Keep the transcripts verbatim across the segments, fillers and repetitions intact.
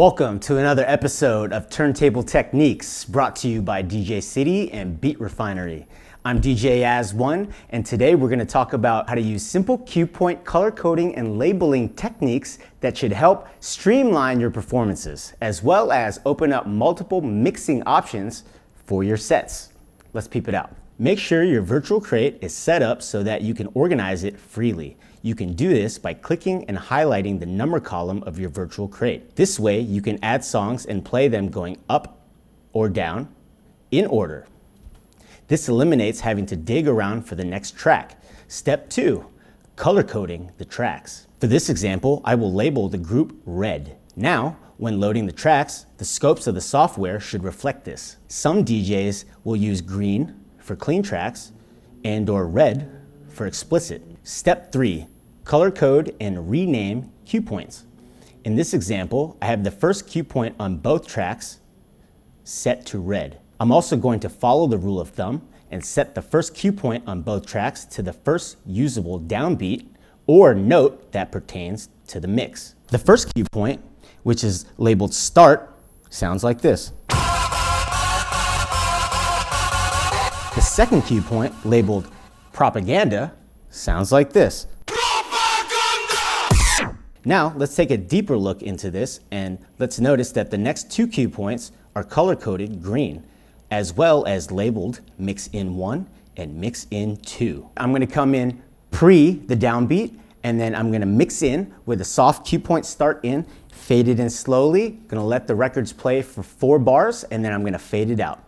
Welcome to another episode of Turntable Techniques, brought to you by D J City and Beat Refinery. I'm D J As-One, and today we're going to talk about how to use simple cue point color coding and labeling techniques that should help streamline your performances, as well as open up multiple mixing options for your sets. Let's peep it out. Make sure your virtual crate is set up so that you can organize it freely. You can do this by clicking and highlighting the number column of your virtual crate. This way, you can add songs and play them going up or down in order. This eliminates having to dig around for the next track. Step two, color coding the tracks. For this example, I will label the group red. Now, when loading the tracks, the scopes of the software should reflect this. Some D Js will use green for clean tracks and/or red for explicit. Step three, color code and rename cue points. In this example, I have the first cue point on both tracks set to red. I'm also going to follow the rule of thumb and set the first cue point on both tracks to the first usable downbeat or note that pertains to the mix. The first cue point, which is labeled start, sounds like this. The second cue point, labeled propaganda, sounds like this. Propaganda! Now let's take a deeper look into this, and let's notice that the next two cue points are color-coded green, as well as labeled mix in one and mix in two. I'm gonna come in pre the downbeat, and then I'm gonna mix in with a soft cue point start in, fade it in slowly, gonna let the records play for four bars, and then I'm gonna fade it out.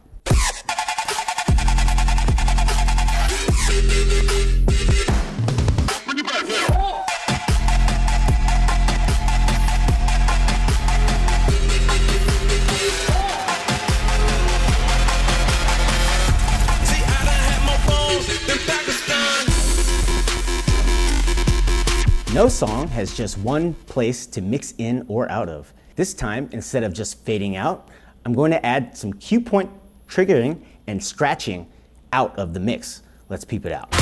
No song has just one place to mix in or out of. This time, instead of just fading out, I'm going to add some cue point triggering and scratching out of the mix. Let's peep it out.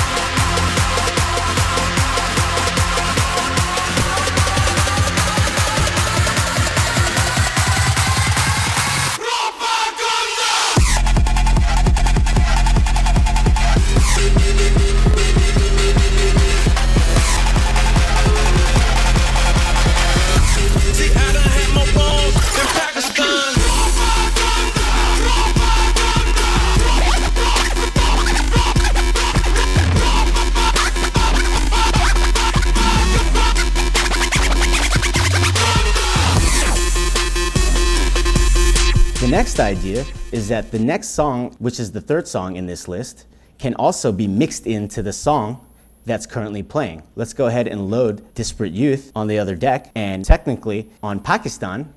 The next idea is that the next song, which is the third song in this list, can also be mixed into the song that's currently playing. Let's go ahead and load Disparate Youth on the other deck, and technically on Pakistan,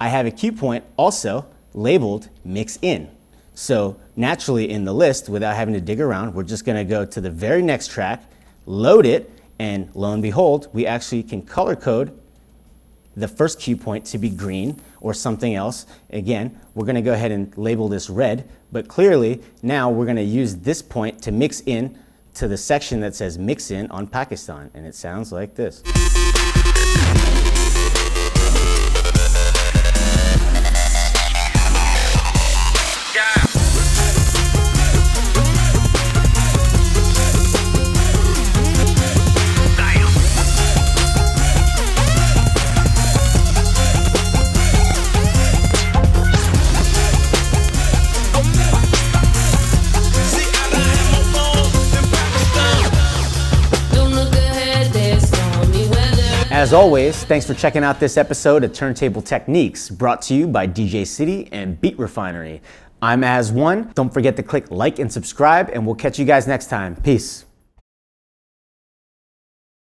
I have a cue point also labeled mix in. So naturally in the list, without having to dig around, we're just gonna go to the very next track, load it, and lo and behold, we actually can color code the first cue point to be green or something else. Again, we're gonna go ahead and label this red, but clearly now we're gonna use this point to mix in to the section that says mix in on Pakistan, and it sounds like this. As always, thanks for checking out this episode of Turntable Techniques, brought to you by D J City and Beat Refinery. I'm As One. Don't forget to click like and subscribe, and we'll catch you guys next time. Peace.